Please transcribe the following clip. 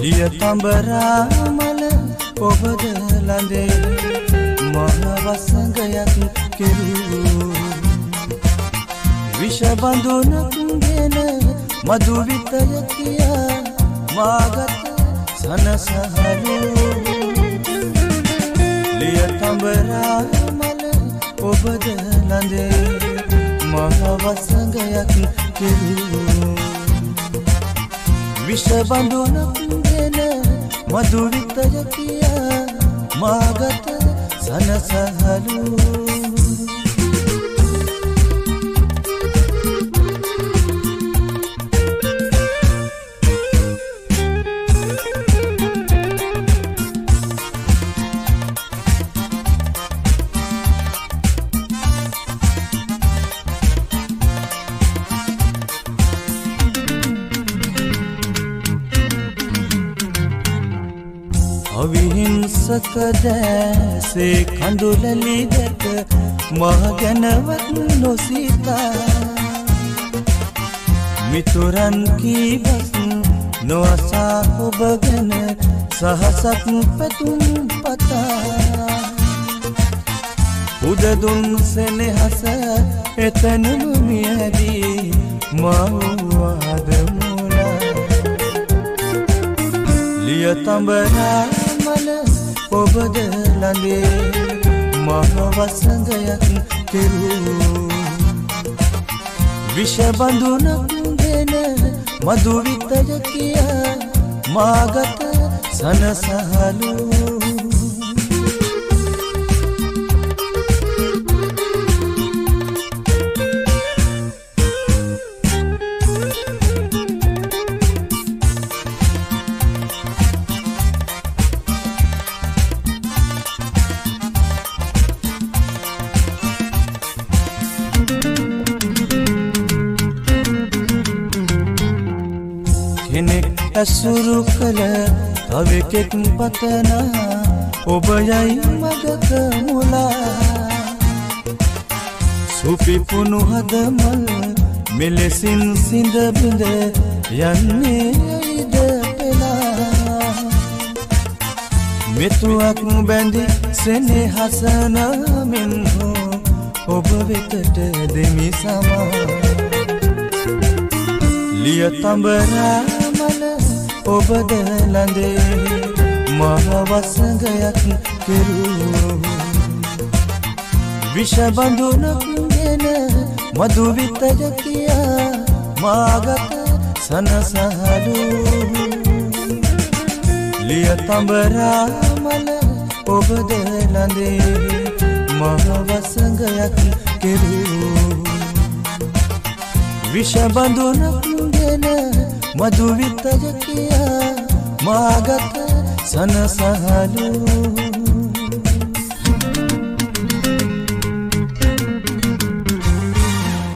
ලියතඹරා මල ඔබද ළඳේ මහ වසඟයත් කෙරූ විෂබඳුනක් ගෙන මදු විතය කියා මාගත සනසහලු ලියතඹරා මල ඔබද ළඳේ මහ වසඟයත් කෙරූ විෂබඳුනක් मधुरित किया मागत सन सहलू अहिंसक जैसे खंदुलली दत महगनवनो सीता मिथुरन की बस नोसा बगन सहसत पतुम पता उददुन से नेहस एतन मियदी मावाद मोला लियतंबरा ඔබද ළඟේ මහ වසඟයක් කෙරූ විෂබඳුනක් ගෙන මදු විතය කියා මාගත සනසහලු असुरु कल तवेकेक पतना ओबयई मगक मुला सुपि पुनु हदमल मिलेसिन सिंद बिंद यन्ने इद पेला मितुअक बंदी सेने हसन मिन्हो ओब वेतट देमि समा लियतंबरा ඔබද ළඟේ මහ වසඟයක් කෙරූ විෂබඳුනක් ගෙන මදු විතය කියා මාගත සනසහලු ලියතඹරා මල ඔබද ළඟේ මහ වසඟයක් කෙරූ විෂබඳුනක් ගෙන मधुवित किया मागत सन सहलू।